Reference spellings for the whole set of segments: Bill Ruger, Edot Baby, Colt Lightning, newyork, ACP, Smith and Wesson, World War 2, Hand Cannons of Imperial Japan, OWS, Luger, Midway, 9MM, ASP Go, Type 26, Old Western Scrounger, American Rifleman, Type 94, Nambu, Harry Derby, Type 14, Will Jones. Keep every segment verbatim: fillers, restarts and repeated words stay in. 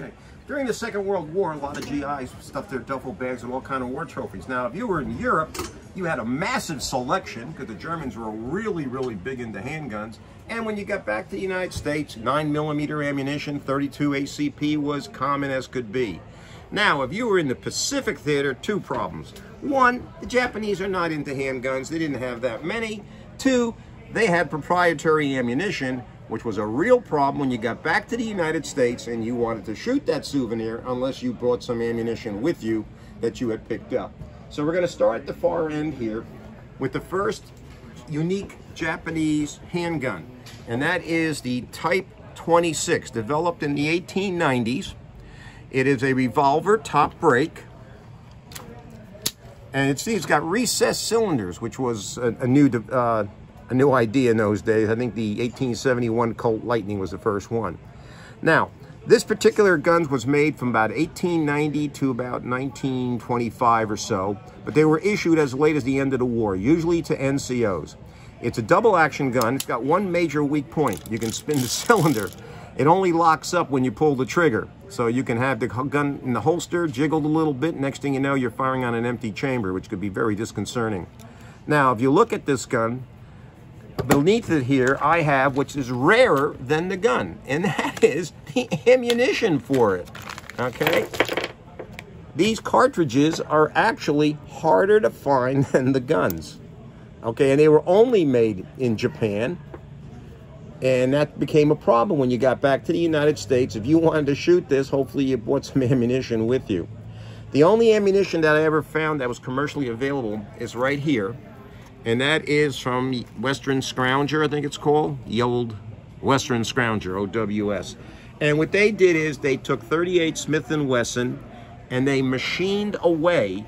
Okay. During the Second World War, a lot of G Is stuffed their duffel bags with all kind of war trophies. Now, if you were in Europe, you had a massive selection because the Germans were really, really big into handguns. And when you got back to the United States, nine millimeter ammunition, thirty-two A C P was common as could be. Now, if you were in the Pacific theater, two problems. One, the Japanese are not into handguns. They didn't have that many. Two, they had proprietary ammunition, which was a real problem when you got back to the United States and you wanted to shoot that souvenir unless you brought some ammunition with you that you had picked up. So we're going to start at the far end here with the first unique Japanese handgun, and that is the Type twenty-six, developed in the eighteen nineties. It is a revolver top break, and it's, it's got recessed cylinders, which was a, a new uh, a new idea in those days. I think the eighteen seventy-one Colt Lightning was the first one. Now, this particular gun was made from about eighteen ninety to about nineteen twenty-five or so, but they were issued as late as the end of the war, usually to N C Os. It's a double action gun. It's got one major weak point. You can spin the cylinder. It only locks up when you pull the trigger. So you can have the gun in the holster jiggled a little bit. Next thing you know, you're firing on an empty chamber, which could be very disconcerting. Now, if you look at this gun, beneath it here, I have, which is rarer than the gun, and that is the ammunition for it, okay? These cartridges are actually harder to find than the guns, okay? And they were only made in Japan. And that became a problem when you got back to the United States. If you wanted to shoot this, hopefully you brought some ammunition with you. The only ammunition that I ever found that was commercially available is right here. And that is from Western Scrounger, I think it's called. The Old Western Scrounger, O W S. And what they did is they took thirty-eight Smith and Wesson and they machined away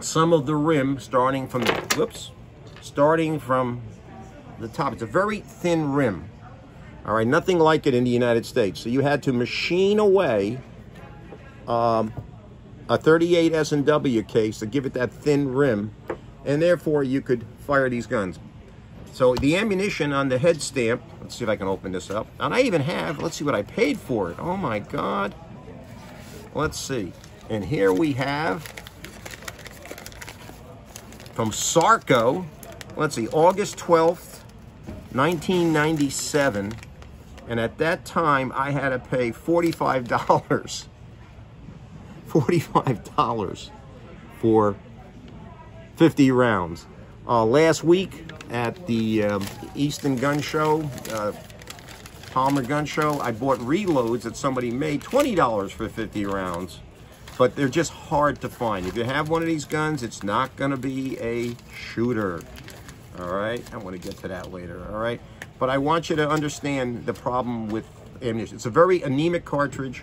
some of the rim starting from the, whoops, starting from the top. It's a very thin rim, all right? Nothing like it in the United States. So you had to machine away um, a thirty-eight S and W case to give it that thin rim, and therefore you could fire these guns. So the ammunition on the head stamp, let's see if I can open this up, and I even have, let's see what I paid for it. Oh my God, let's see. And here we have from Sarco, let's see, August twelfth nineteen ninety-seven, and at that time I had to pay forty-five dollars forty-five dollars for fifty rounds. Uh, last week at the um, Easton Gun Show, uh, Palmer Gun Show, I bought reloads that somebody made, twenty dollars for fifty rounds, but they're just hard to find. If you have one of these guns, it's not going to be a shooter. All right, I want to get to that later, all right? But I want you to understand the problem with ammunition. It's a very anemic cartridge.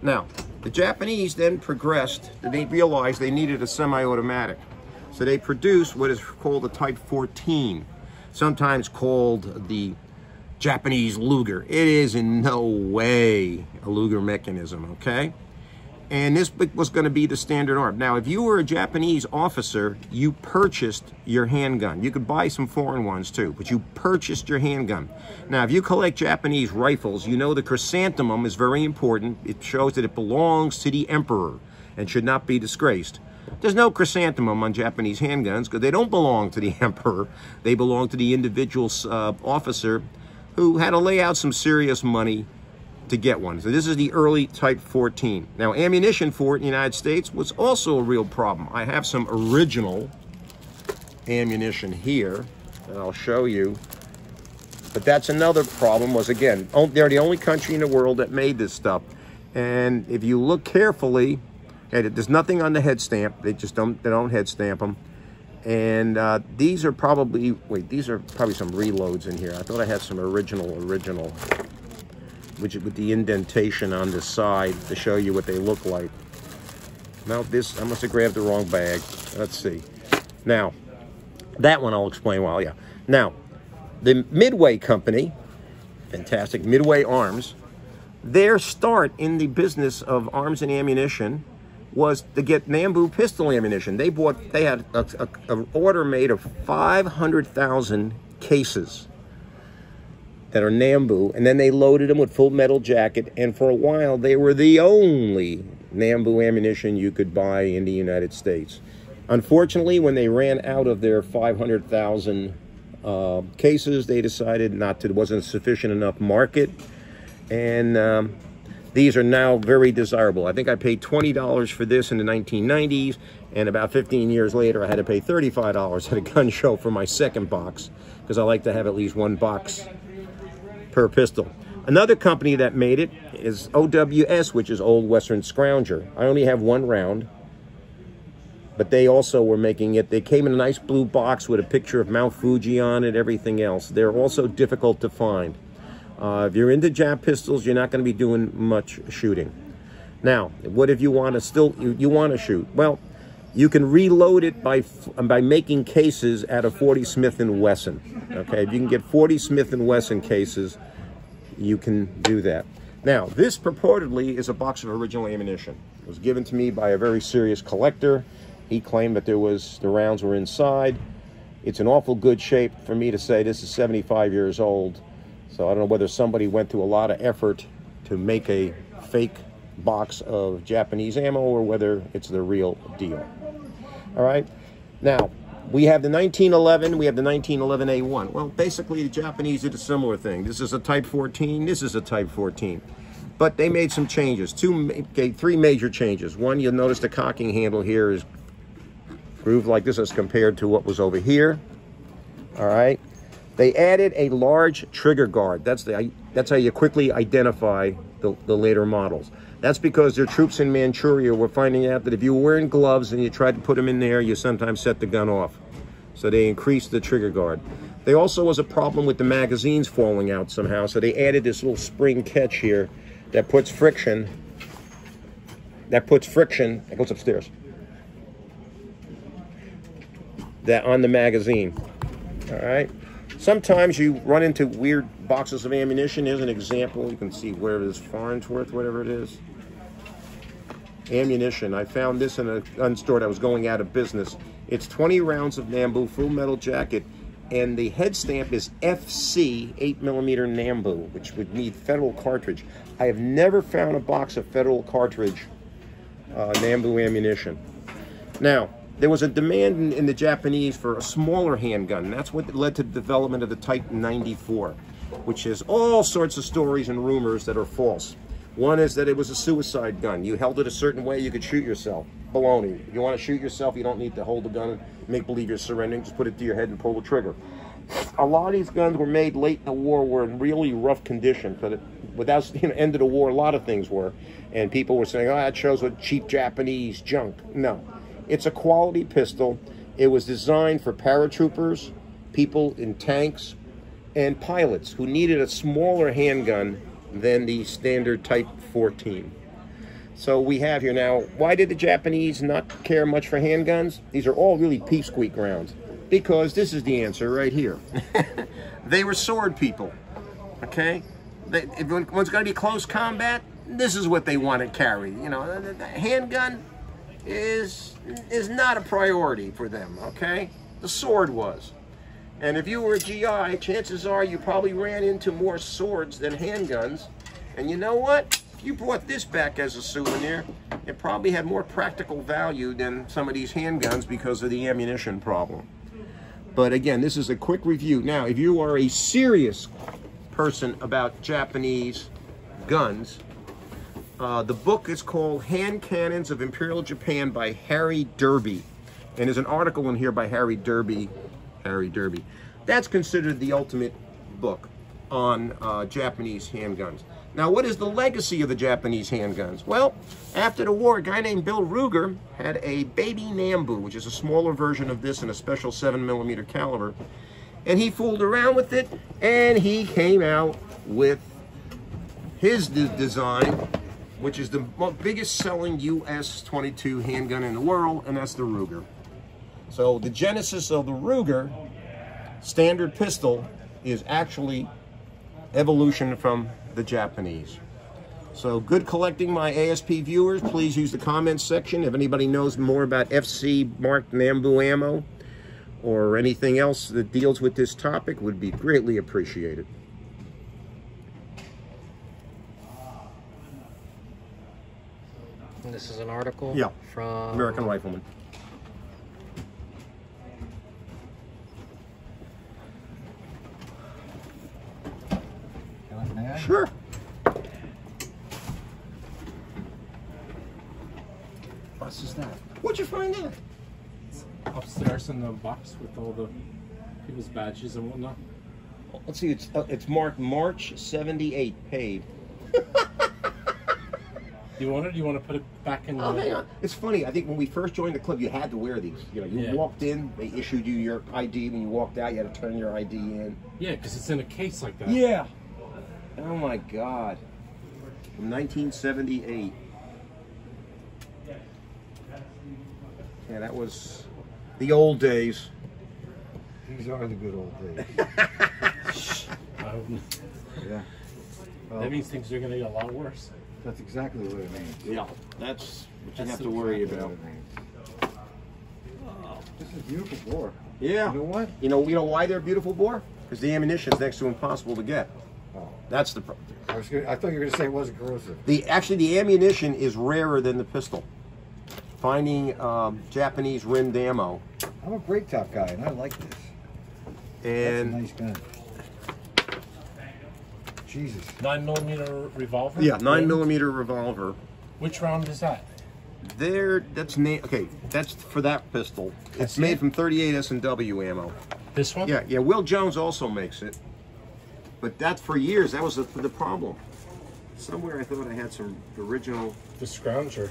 Now, the Japanese then progressed, and they realized they needed a semi-automatic. So they produced what is called the Type fourteen, sometimes called the Japanese Luger. It is in no way a Luger mechanism, okay? And this was going to be the standard arm. Now, if you were a Japanese officer, you purchased your handgun. You could buy some foreign ones too, but you purchased your handgun. Now, if you collect Japanese rifles, you know the chrysanthemum is very important. It shows that it belongs to the emperor and should not be disgraced. There's no chrysanthemum on Japanese handguns because they don't belong to the emperor. They belong to the individual uh, officer who had to lay out some serious money to get one. So this is the early Type fourteen. Now, ammunition for it in the United States was also a real problem. I have some original ammunition here that I'll show you, but that's another problem. Was, again, they're the only country in the world that made this stuff. And if you look carefully, there's nothing on the head stamp. They just don't, they don't head stamp them. And uh, these are probably, wait, these are probably some reloads in here. I thought I had some original, original. Which with the indentation on the side to show you what they look like. Now this, I must have grabbed the wrong bag. Let's see. Now, that one I'll explain while, yeah. Now, the Midway company, fantastic, Midway Arms, their start in the business of arms and ammunition was to get Nambu pistol ammunition. They bought, they had an order made of five hundred thousand cases. that are Nambu, and then they loaded them with full metal jacket, and for a while they were the only Nambu ammunition you could buy in the United States. Unfortunately, when they ran out of their five hundred thousand uh, cases, they decided not to, it wasn't a sufficient enough market, and um, these are now very desirable. I think I paid twenty dollars for this in the nineteen nineties, and about fifteen years later, I had to pay thirty-five dollars at a gun show for my second box, because I like to have at least one box per pistol. Another company that made it is O W S, which is Old Western Scrounger. I only have one round, but they also were making it. They came in a nice blue box with a picture of Mount Fuji on it, everything else. They're also difficult to find. Uh, if you're into Jap pistols, you're not going to be doing much shooting. Now, what if you want to still, you, you want to shoot? Well, you can reload it by by making cases out of forty Smith and Wesson. Okay, if you can get forty Smith and Wesson cases, you can do that. Now, this purportedly is a box of original ammunition. It was given to me by a very serious collector. He claimed that there was, the rounds were inside. It's in awful good shape for me to say this is seventy-five years old. So I don't know whether somebody went through a lot of effort to make a fake box of Japanese ammo or whether it's the real deal. All right. Now, we have the nineteen eleven. We have the nineteen eleven A one. Well, basically, the Japanese did a similar thing. This is a Type fourteen. This is a Type fourteen. But they made some changes. Two, okay, three major changes. One, you'll notice the cocking handle here is grooved like this as compared to what was over here. All right. They added a large trigger guard. That's the, that's how you quickly identify the, the later models. That's because their troops in Manchuria were finding out that if you were wearing gloves and you tried to put them in there, you sometimes set the gun off. So they increased the trigger guard. There also was a problem with the magazines falling out somehow, so they added this little spring catch here that puts friction, that puts friction, that goes upstairs, that on the magazine, all right? Sometimes you run into weird boxes of ammunition. Here's an example. You can see where it is, Farnsworth, whatever it is. Ammunition. I found this in a gun store that was going out of business. It's twenty rounds of Nambu, full metal jacket, and the head stamp is F C eight millimeter Nambu, which would need Federal cartridge. I have never found a box of Federal cartridge uh, Nambu ammunition. Now, there was a demand in, in the Japanese for a smaller handgun, and that's what led to the development of the Type ninety-four, which has all sorts of stories and rumors that are false. One is that it was a suicide gun. You held it a certain way, you could shoot yourself. Baloney. You want to shoot yourself, you don't need to hold the gun and make believe you're surrendering. Just put it to your head and pull the trigger. A lot of these guns were made late in the war, were in really rough condition. But it, without the you know, end of the war, a lot of things were. And people were saying, oh, that shows what cheap Japanese junk. No. It's a quality pistol. It was designed for paratroopers, people in tanks, and pilots who needed a smaller handgun than the standard Type fourteen. So we have here now, why did the Japanese not care much for handguns? These are all really pipsqueak rounds, because this is the answer right here. They were sword people, okay? They, if one's gonna be close combat, this is what they want to carry. You know, a handgun is is not a priority for them, okay? The sword was. And if you were a G I, chances are you probably ran into more swords than handguns. And you know what? If you brought this back as a souvenir, it probably had more practical value than some of these handguns because of the ammunition problem. But again, this is a quick review. Now, if you are a serious person about Japanese guns, Uh, the book is called Hand Cannons of Imperial Japan by Harry Derby. And there's an article in here by Harry Derby. Harry Derby. That's considered the ultimate book on uh, Japanese handguns. Now, what is the legacy of the Japanese handguns? Well, after the war, a guy named Bill Ruger had a baby Nambu, which is a smaller version of this in a special seven millimeter caliber. And he fooled around with it, and he came out with his design, which is the biggest selling U S twenty-two handgun in the world, and that's the Ruger. So the genesis of the Ruger standard pistol is actually evolution from the Japanese. So good collecting, my A S P viewers. Please use the comments section if anybody knows more about F C marked Nambu ammo or anything else that deals with this topic. Would be greatly appreciated. And this is an article? Yeah. From American Rifleman. Sure. What's is that? What'd you find out? It's upstairs in the box with all the people's badges and whatnot. Let's see, it's uh, it's marked March seventy-eight, paid. Do you want it? Do you want to put it back in? The... Oh, hang on. It's funny. I think when we first joined the club, you had to wear these. You know, you yeah. walked in, they issued you your I D. When you walked out, you had to turn your I D in. Yeah, because it's in a case like that. Yeah. Oh my God. From nineteen seventy-eight. Yeah, that was the old days. These are the good old days. um, yeah. Well, that means things are going to get a lot worse. That's exactly what it means. Yeah, that's what you that's have to worry exactly about. Oh, this is a beautiful bore. Yeah. You know what? You know, you know why they're a beautiful bore? Because the ammunition is next to impossible to get. Oh. That's the problem. I, was gonna, I thought you were going to say it wasn't corrosive. The, actually, the ammunition is rarer than the pistol. Finding um, Japanese rimmed ammo. I'm a break top guy, and I like this. And that's a nice gun. Jesus. Nine millimeter revolver. Yeah, nine millimeter revolver. Which round is that? There, that's na okay. That's for that pistol. That's it's made it? from thirty-eight S and W ammo. This one? Yeah, yeah. Will Jones also makes it, but that for years that was the, the problem. Somewhere I thought I had some original. The Scrounger.